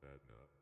Bad nut.